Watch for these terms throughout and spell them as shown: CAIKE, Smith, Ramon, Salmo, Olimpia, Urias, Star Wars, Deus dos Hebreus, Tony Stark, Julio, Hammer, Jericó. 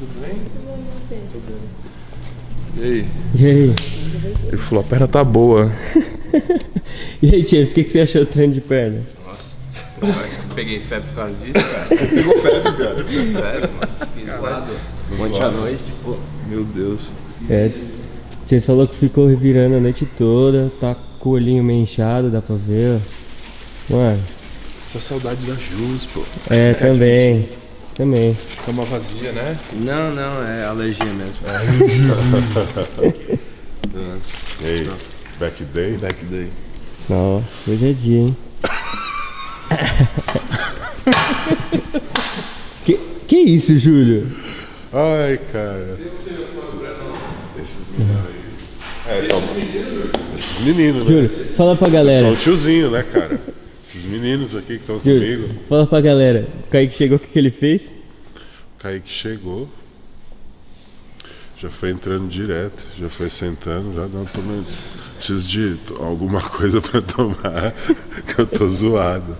Tudo bem? Tudo bem. E aí? E aí? Ele falou, a perna tá boa. E aí, James, o que você achou do treino de perna? Nossa, eu acho que peguei febre por causa disso, cara. Pegou febre, cara. Sério, mano. Caralho. Ontem à noite, pô. Meu Deus. É, James falou que ficou revirando a noite toda, tá com o olhinho meio inchado, dá pra ver, ó. Mano. Essa saudade da Jus, pô. É, também. Também. Cama vazia, né? Não, não, é alergia mesmo. Nossa. Ei, back day? Back day. Nossa, hoje é dia, hein? Que isso, Júlio? Ai, cara. Esses meninos aí. É, toma. Esses meninos, né? Júlio, fala pra galera. Eu sou o tiozinho, né, cara? Esses meninos aqui que estão comigo. Fala pra galera, o Kaique chegou, o que ele fez? O Kaique chegou, já foi entrando direto, já foi sentando, já não tomei. Preciso de alguma coisa pra tomar, que eu tô zoado.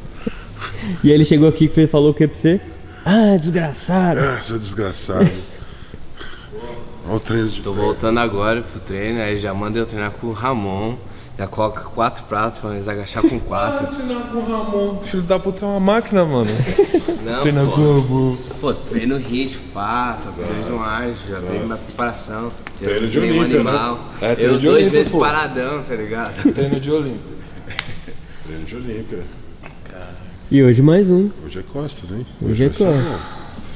E ele chegou aqui e falou o que pra você? Ah, desgraçado! Ah, seu desgraçado! Olha o treino de perna. Voltando agora pro treino, aí já manda eu treinar com o Ramon. Já coloca 4 pratos pra eles agachar com 4. Ah, treinar com o Ramon. Filho da puta é uma máquina, mano. Não, treinar com o Ramon. Pô, treino ritmo, pato, treino de um ágil, já treino na preparação. Treino de Olimpia, animal. Né? É, treino de 2 meses paradão, tá ligado? Treino de Olimpia. Treino de Olimpia. Cara. E hoje mais um. Hoje é costas, hein? Hoje é costas.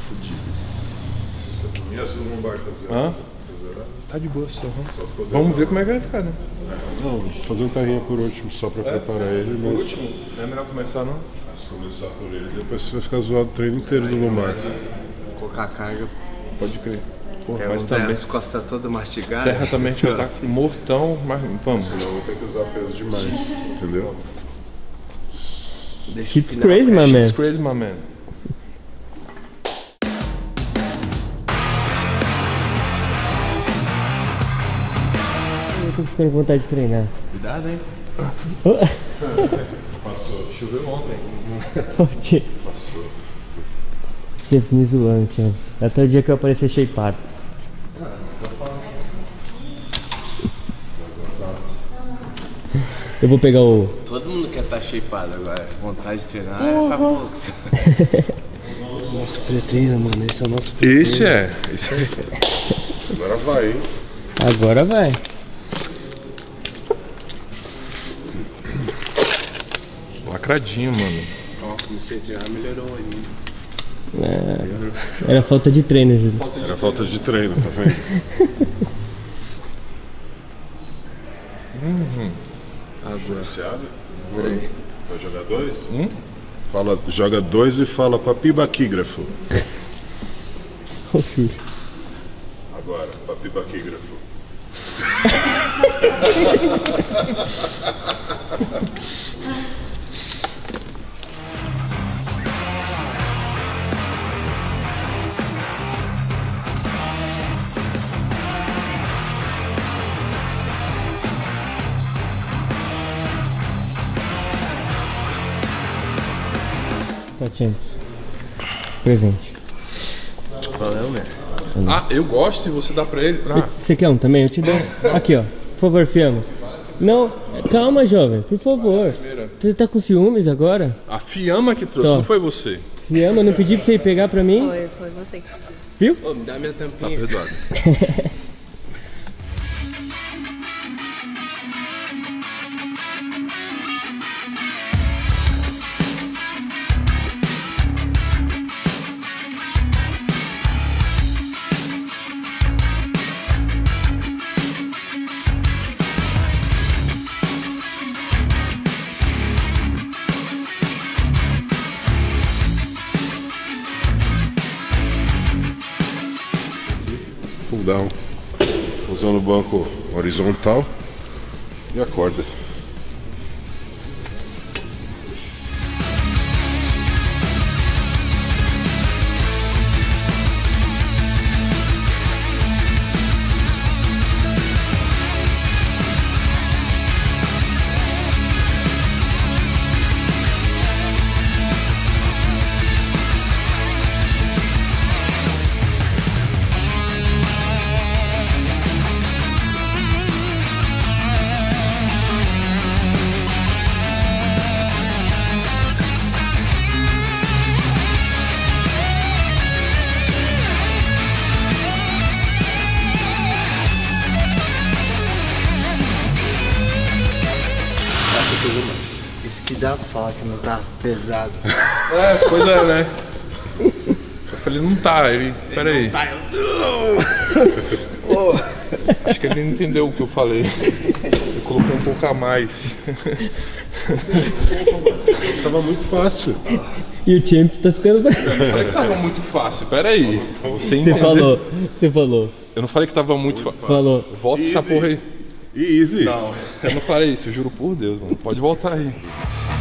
Fudido. Minhas lombar tá zerado. Tá de boa, só. Vamos ver como é que vai ficar, né? Não, vou fazer um carrinho por último, só pra preparar ele, mas... Último? Não é melhor começar, não? Se começar por ele, depois você vai ficar zoado o treino inteiro do Lomar. Colocar a carga... Pode crer. Porra, mas também... As costas todas mastigadas. Terra também, a gente vai estar mortão, mas vamos. Senão eu vou ter que usar peso demais, entendeu? Shit's crazy, my man. Shit's crazy, my man. Tô ficando com vontade de treinar. Cuidado, hein? Passou. Choveu ontem. Passou. Sempre me zoando, Thiago. Até o dia que eu aparecer shapeado. Ah, não tô falando. Eu vou pegar o... Todo mundo quer estar shapeado agora. Vontade de treinar é pra poucos. Nosso pré-treino, mano. Esse é o nosso pré-treino. Esse é. Esse aí. Agora vai, hein? Agora vai. Lacradinho, mano. Ó, comecei a tirar, melhorou aí. É, era falta de treino, Júlio. Era falta de treino, tá vendo? Agora. Vai jogar 2? Fala, joga 2 e fala papibaquígrafo. Agora, papibaquígrafo. Gente, presente. Valeu, velho. Ah, eu gosto e você dá pra ele. Ah. Você quer um também? Eu te dou. Aqui, ó. Por favor, Fiamma. Não, calma, jovem. Por favor. Você tá com ciúmes agora? A Fiamma que trouxe, não foi você. Fiamma, não pedi pra você ir pegar pra mim? Foi você. Viu? Ô, me dá minha tampinha. Tá perdoado. Down, usando o banco horizontal e a corda. mas isso que dá pra falar que não tá pesado. É, pois é, né? Eu falei, não tá, ele, peraí. Não tá, eu... Acho que ele não entendeu o que eu falei. Eu coloquei um pouco a mais. Tava muito fácil. E o Champs tá ficando... Eu falei que tava muito fácil, peraí. Você falou. Eu não falei que tava muito fácil. Falou. Volta essa porra aí. Easy. Não, eu não falei isso, eu juro por Deus, mano. Pode voltar aí.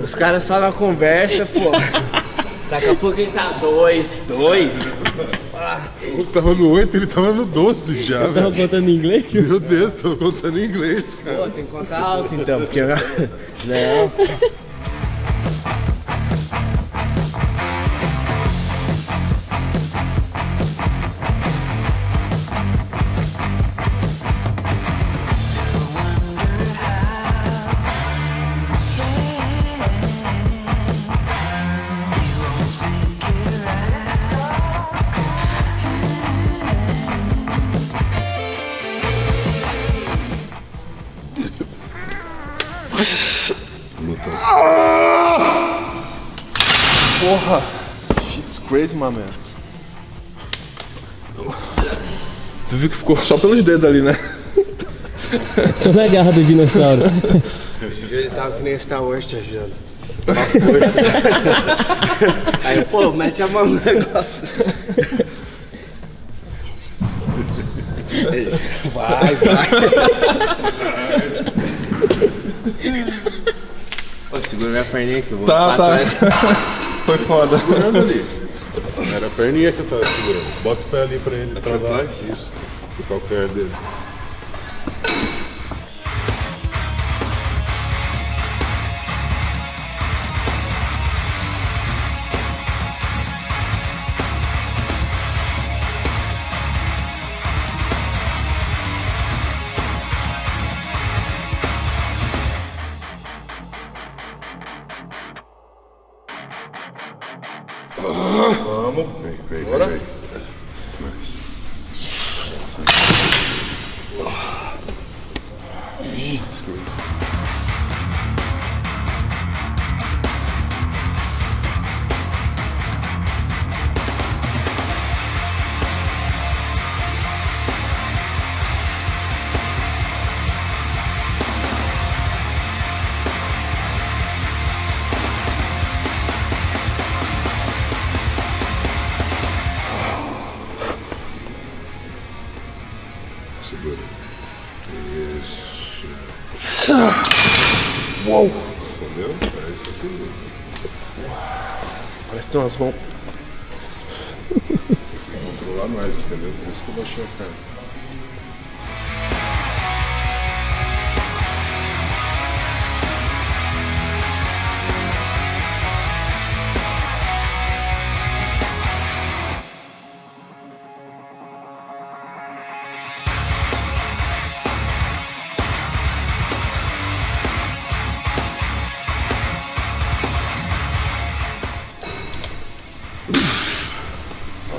Os caras só na conversa, pô. Daqui a pouco ele tá 2. Eu tava no 8, ele tava no 12 já, velho. Tava contando em inglês? Meu Deus, tava contando em inglês, cara. Pô, tem que contar alto então, porque... Não. Porra! Shit's crazy, my man. Tu viu que ficou só pelos dedos ali, né? Só na garra do dinossauro. Ele tava que nem Star Wars te ajudando. Com força. Aí, pô, mete a mão no negócio. Vai. Pô, segura minha perninha que eu vou Foi foda. Segurando ali. Era a perninha que eu tava segurando. Bota o pé ali pra ele travar. Isso. O calcanhar dele. Vamos. Vem, bora. Vem. Isso. Uou! Entendeu? Parece que eu entendi. Parece que tem umas mãos. Tem que controlar mais, entendeu? Por isso que eu baixei a cara.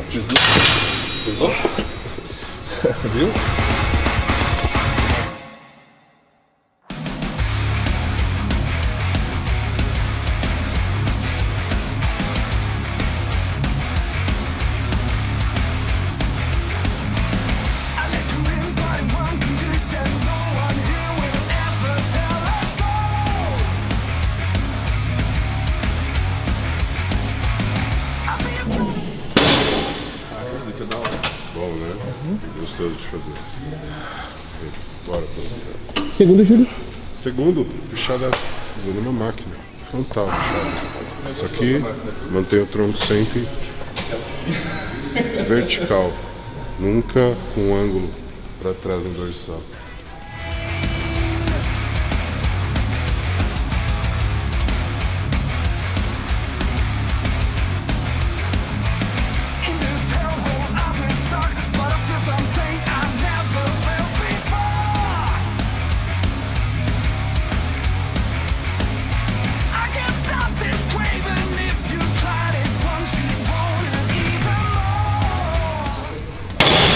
Pesou? Viu? Gostoso de fazer. Bora, pelo segundo, Júlio. Segundo, puxada usando uma máquina frontal. Puxada. Isso aqui mantém o tronco sempre vertical, nunca com um ângulo para trás no dorsal.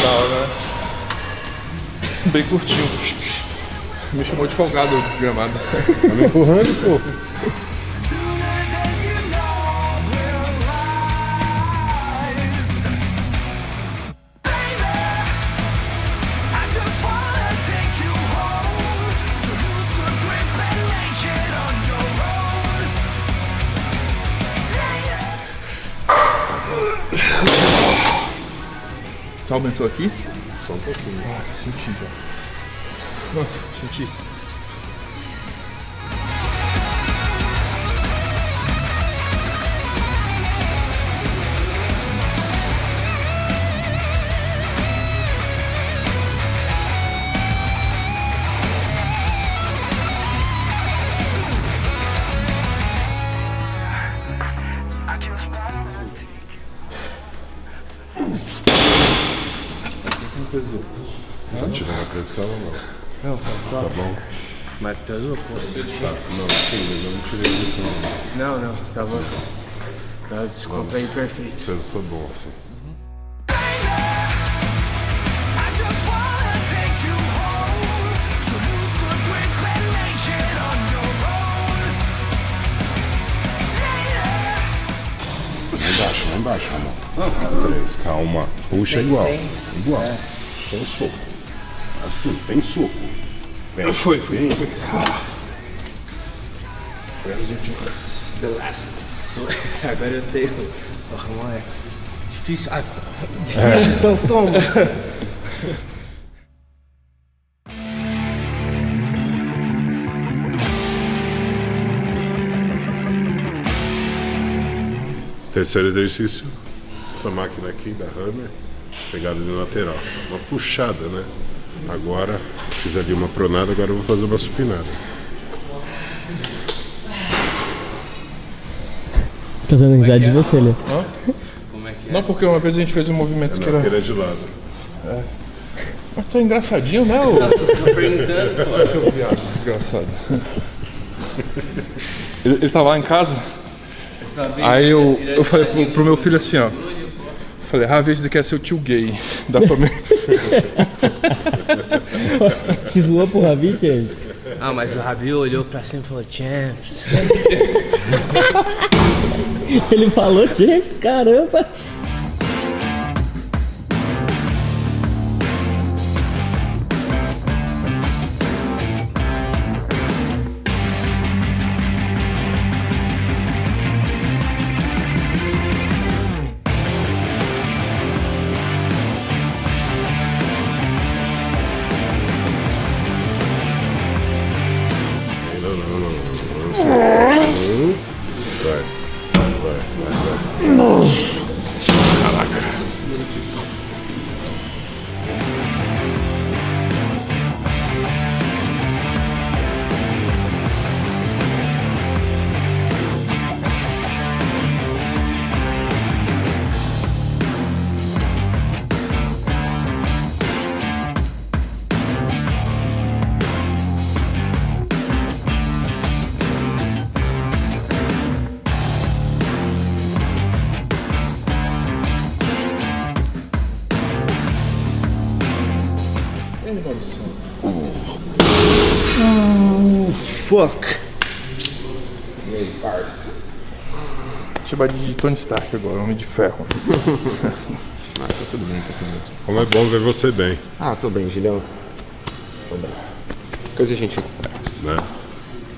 tal, né? Bem curtinho. Me chamou de folgado, desgramado. Tá me empurrando, pô. Aumentou aqui? Só um pouquinho. Ah, senti já. Nossa, senti. Pesou. Não tirou a pressão ou não? Não, tá bom. Mas pesou, pô. Tá. Não, sim, eu não tirei isso não. Não, não, tá bom. Tá descontraído perfeito. O peso tá bom, assim. Lá embaixo, Ramon. Ah, três, calma. Puxa igual. Igual. É. Só um soco. Assim, sem soco. Vem, foi. Foi as últimas. The last. Agora eu sei. O Ramon é difícil. Ah, difícil, então toma. Terceiro exercício. Essa máquina aqui da Hammer. Pegada de lateral, uma puxada, né? Agora fiz ali uma pronada, agora eu vou fazer uma supinada. Tô dando risada de você, Lê. Como é que é? Não, porque uma vez a gente fez um movimento que era de lado. É. Mas tá engraçadinho, né? Tô perguntando. Seu viado, desgraçado. Ele tava lá em casa. Aí eu falei pro meu filho assim, ó. Falei, Ravi, esse daqui é seu tio gay da família. Que voou pro Ravi, James? Ah, mas o Ravi olhou pra cima e falou, James. Ele falou, James, caramba. Fuck! E aí, parça? Chama de Tony Stark agora, Homem de Ferro. Ah, tá tudo bem, tá tudo bem. Como é bom ver você bem. Ah, tô bem, Julião. Tô bem. Coisa a gente recupera. Né?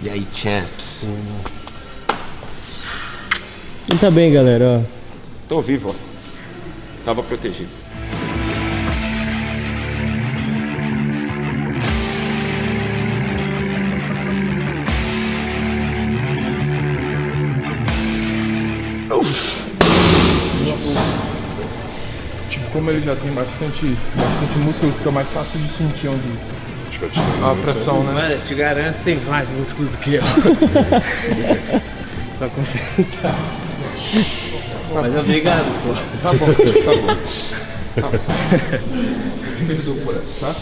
E aí, champs? Não tá bem, galera, ó. Tô vivo, ó. Tava protegido. Como ele já tem bastante músculo, fica mais fácil de sentir onde a pressão, né? Olha, te garanto que tem mais músculo do que eu. Só concentrar. Mas obrigado, pô. Tá bom, tá bom. Te perdoa por essa, tá?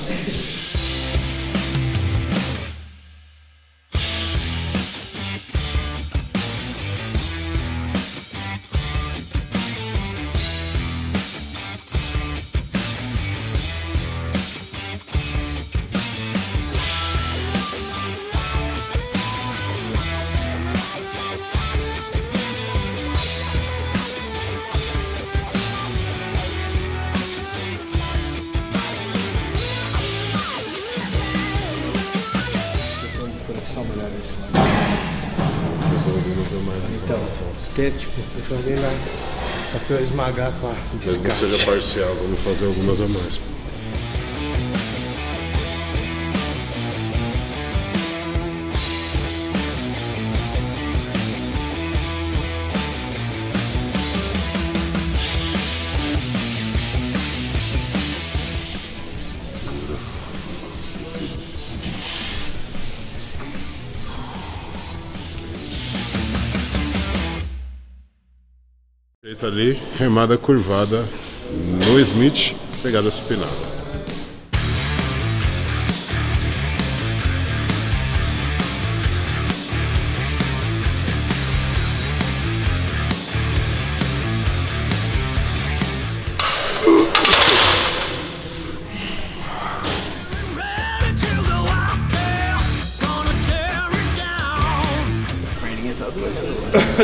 mais. Então, porque, tipo, eu falei lá, só pra eu esmagar com a biscate. Mas não seja parcial, vamos fazer algumas a mais. Feita ali, remada curvada no Smith, pegada supinada.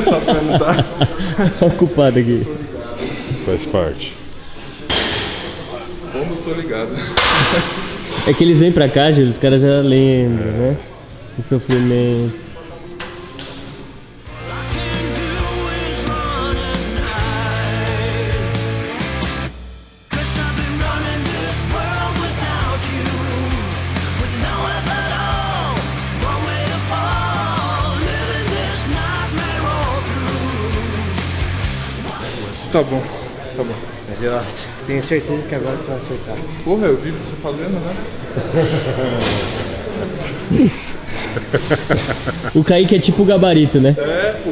Tá perguntando. Ocupado aqui. Faz parte. Como eu tô ligado. É que eles vêm pra cá, Júlio, os caras já lembram, né? O sofrimento. Tá bom, tá bom. Mas eu tenho certeza que agora tu vai acertar. Porra, eu vivo você fazendo, né? O Kaique é tipo o gabarito, né? É, pô.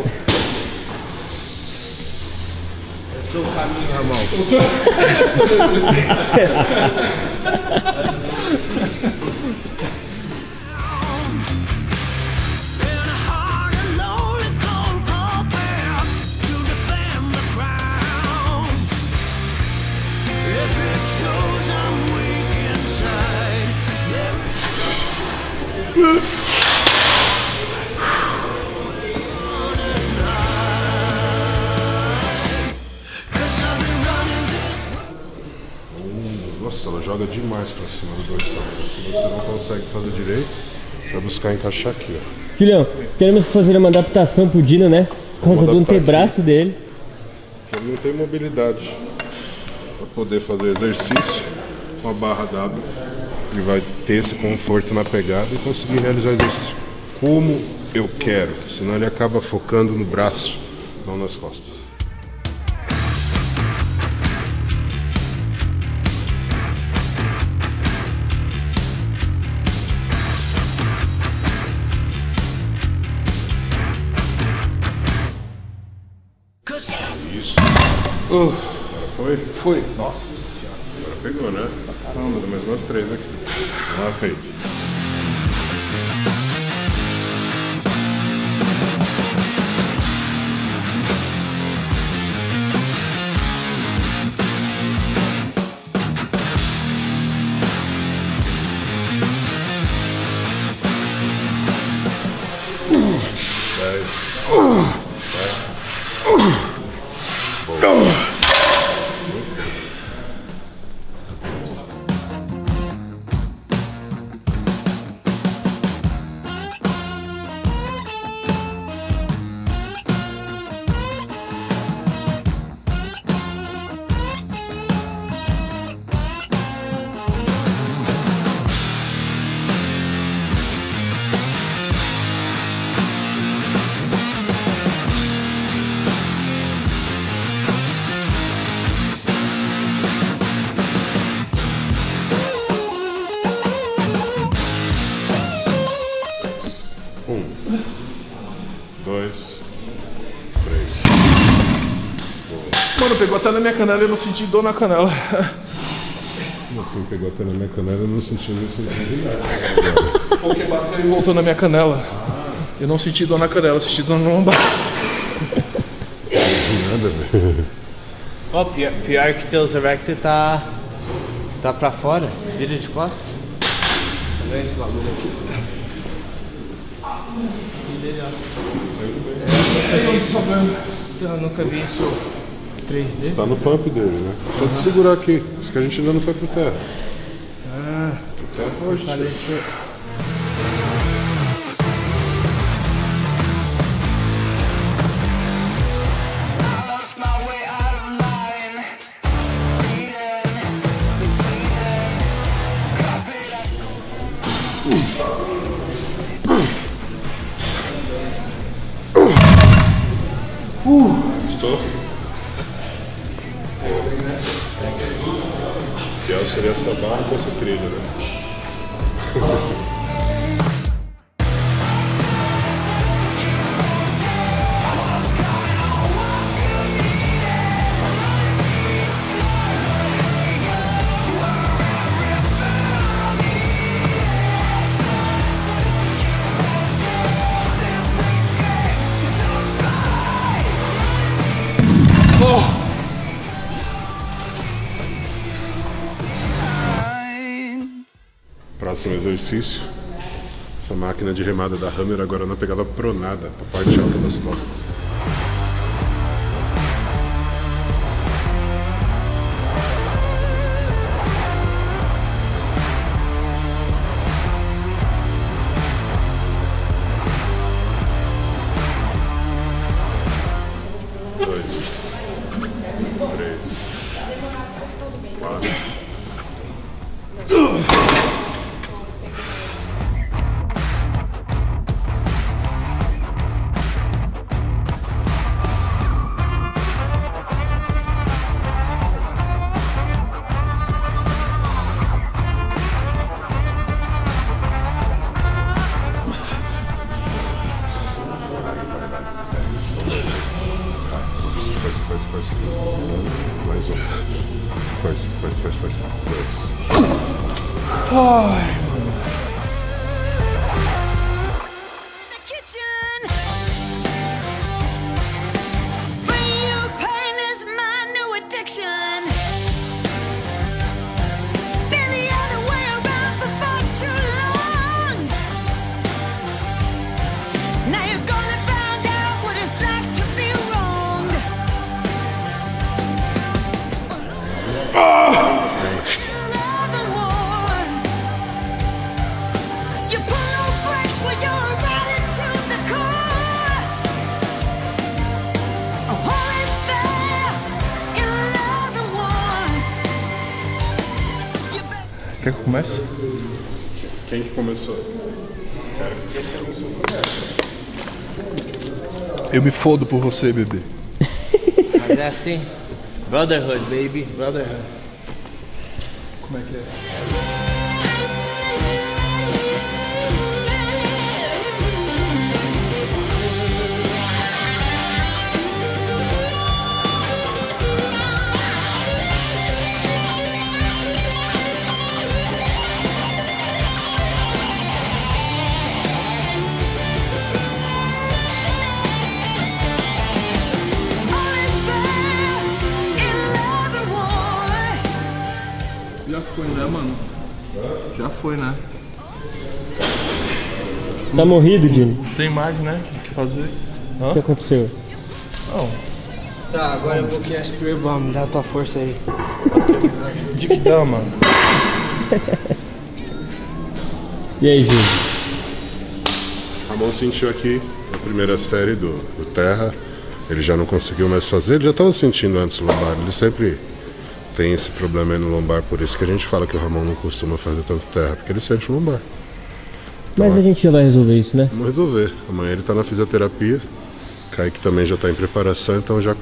Eu sou o caminho, Ramon. Eu sou Nossa, ela joga demais pra cima do dorsal. Se você não consegue fazer direito, vai buscar encaixar aqui, ó. Julião, queremos fazer uma adaptação pro Dino, né? Por causa do antebraço dele. Ele não tem mobilidade pra poder fazer exercício com a barra W. Ele vai ter esse conforto na pegada e conseguir realizar exercício como eu quero. Senão ele acaba focando no braço, não nas costas. Isso. Agora foi? Foi. Nossa. Agora pegou, né? Não, mas mais umas três aqui. Ah, ok. Mano, pegou até na minha canela e eu não senti dor na canela. Como assim pegou até na minha canela e eu não senti dor na canela? Porque bateu e voltou na minha canela. Eu não senti dor na canela, eu senti dor no lombar. Nada, velho. Ó, pior que teus erector tá pra fora, vira de costas. Tá vendo esse bagulho aqui? E dele, ó. Eu nunca vi isso. 3D? Está no pump dele, né? Só de segurar aqui, isso que a gente ainda não foi pro terra. Ah, pro terra hoje. Estou? Que seria essa barra com essa trilha, né? Próximo exercício, essa máquina de remada da Hammer agora na pegada pronada, a parte alta das costas. Mais um. Força. Dois. Ai, mano. Quer que eu comece? Quem que começou? Eu me fodo por você, bebê. Mas é assim. Brotherhood, baby. Brotherhood. Como é que é? Já foi, né, mano? Já foi, né? Tá morrido, Dino. Não tem mais, né? O que fazer? Hã? O que aconteceu? Não. Tá, agora eu vou criar Spirit Bomb. Dá a tua força aí. De que dá, mano? E aí, Dino? Ramon sentiu aqui na primeira série do Terra. Ele já não conseguiu mais fazer. Ele já tava sentindo antes do lombar. Ele sempre... tem esse problema aí no lombar, por isso que a gente fala que o Ramon não costuma fazer tanto terra, porque ele sente o lombar. Então, mas a gente já vai resolver isso, né? Vamos resolver. Amanhã ele tá na fisioterapia, Kaique também já tá em preparação, então já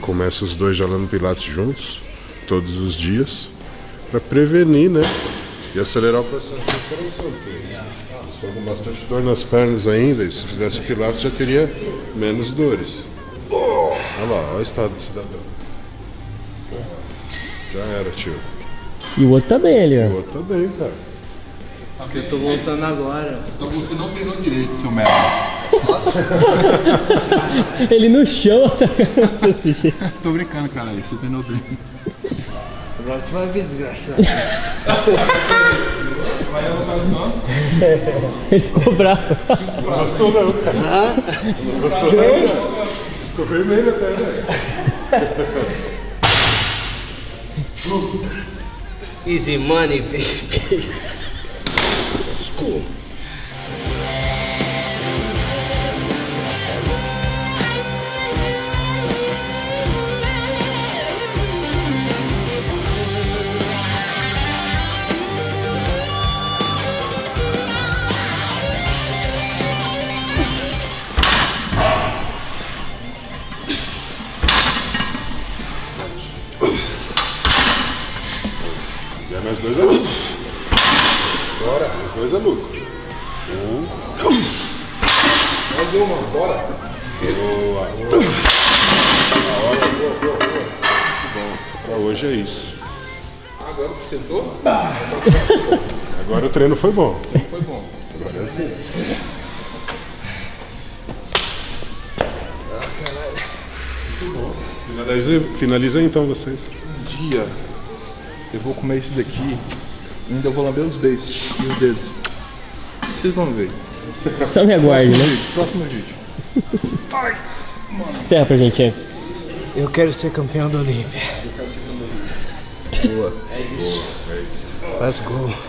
começa os dois já lá no Pilates juntos, todos os dias, pra prevenir, né? E acelerar o processo de recuperação, porque eles estão com bastante dor nas pernas ainda, e se fizesse o Pilates já teria menos dores. Olha lá, olha o estado do cidadão. Já era, tio. E o outro tá bem ali, ó. O outro tá bem, cara. Porque eu tô voltando agora. Então você não pegou direito, seu merda. Nossa. Ele no chão, tá? Tô brincando, cara. Você treinou bem. Agora tu vai ver, desgraçado. Vai levantar os mãos? Ele ficou bravo. Não gostou não, cara. Não gostou não, cara. Ficou vermelho até, velho. Easy money, baby. Let's go. Mais dois é lucro. Bora, mais dois é lucro. Um. Mais uma, bora. Boa. Boa. Muito bom. Pra hoje é isso. Agora que sentou? Ah. Agora o treino foi bom. O treino foi bom. Agora é sim. Ah, caralho. Muito bom. Finaliza então vocês. Um dia eu vou comer isso daqui e ainda vou lamber os beijos e os dedos. Vocês vão ver. Só me aguarde, né? Vídeo, próximo vídeo. Ai, mano. Serra pra gente antes. Eu quero ser campeão da Olimpia. Eu quero ser campeão da Olimpia. Boa. É isso. Boa. Let's go.